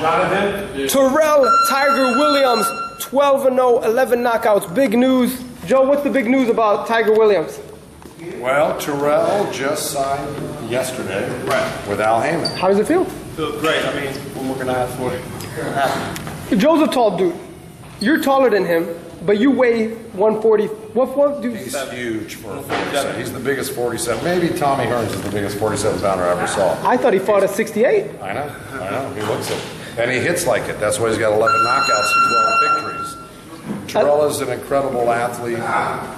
Jonathan. Terrell Tyger Williams, 12-0, 11 knockouts. Big news. Joe, what's the big news about Tyger Williams? Well, Terrell just signed yesterday with Al Haymon. How does it feel? Feels great. I mean, what more can I ask for it? Joe's a tall dude. You're taller than him, but you weigh 140. What dude? He's huge for a 47. He's the biggest 47. Maybe Tommy Hearns is the biggest 47 pounder I ever saw. I thought he fought at 68. I know. He looks it. And he hits like it. That's why he's got 11 knockouts and 12 victories. Terrell is an incredible athlete.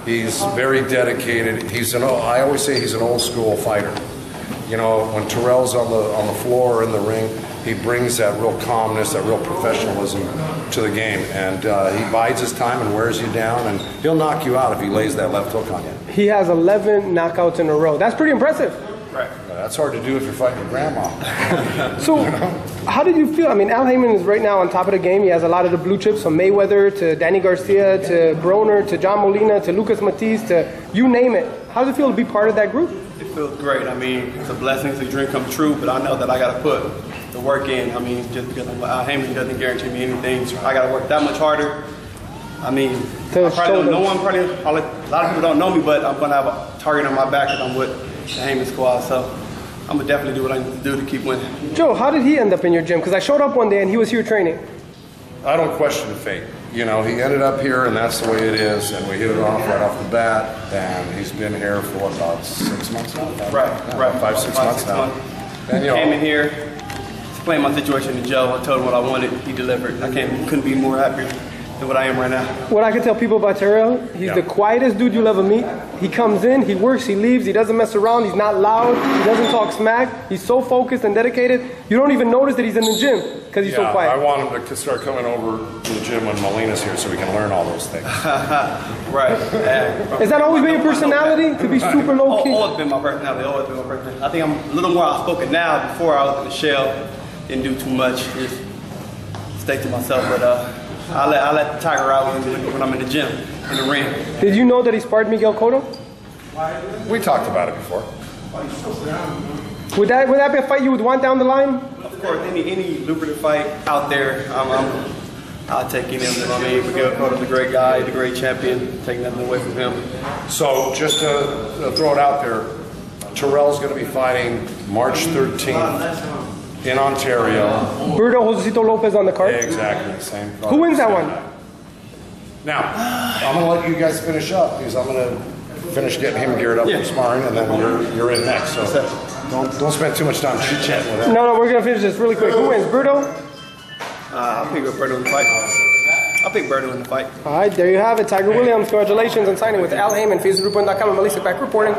He's very dedicated. I always say he's an old school fighter. You know, when Terrell's on the floor or in the ring, he brings that real calmness, that real professionalism to the game. And he bides his time and wears you down, and he'll knock you out if he lays that left hook on you. He has 11 knockouts in a row. That's pretty impressive. Right. That's hard to do if you're fighting your grandma. So, you know? How did you feel? I mean, Al Haymon is right now on top of the game. He has a lot of the blue chips, from Mayweather to Danny Garcia to Broner to John Molina to Lucas Matisse to you name it. How does it feel to be part of that group? It feels great. I mean, it's a blessing, it's a dream come true, but I know that I got to put the work in. I mean, just because Al Haymon doesn't guarantee me anything, so I got to work that much harder. I mean, a lot of people don't know me, but I'm going to have a target on my back that I'm with the Haymon squad, so I'm going to definitely do what I need to do to keep winning. Joe, how did he end up in your gym? Because I showed up one day and he was here training. I don't question fate. You know, he ended up here and that's the way it is, and we hit it off right off the bat, and he's been here for about 6 months now. Five, six months now. And, you know, came in here, explained my situation to Joe, I told him what I wanted, he delivered. I couldn't be more happier than what I am right now. What I can tell people about Terrell, he's the quietest dude you'll ever meet. He comes in, he works, he leaves, he doesn't mess around, he's not loud, he doesn't talk smack, he's so focused and dedicated, you don't even notice that he's in the gym because he's so quiet. I want him to start coming over to the gym when Molina's here so we can learn all those things. Right. Has that always been your personality, to be super low-key? Always been my personality, always been my personality. I think I'm a little more outspoken now. Before I was in the shell, didn't do too much, just stay to myself, but I let Tyger out when I'm in the gym, in the ring. Did you know that he sparred Miguel Cotto? We talked about it before. Would that be a fight you would want down the line? Of course, any lucrative fight out there, I'll take any of them. I mean, Miguel Cotto's a great guy, the great champion, take nothing away from him. So, just to throw it out there, Terrell's going to be fighting March 13th. In Ontario. Bruto Josito Lopez on the card? Exactly, same. Who wins that one? Now, I'm going to let you guys finish up because I'm going to finish getting him geared up for sparring, and then you're in next. So don't spend too much time chit-chatting with him. No, we're going to finish this really quick. Who wins, Bruto? I'll pick Bruto in the fight. I'll pick Bruto in the fight. All right, there you have it. Tyger Williams, congratulations on signing with Al Haymon, Feezy Group1.com, and Melissa Beck reporting.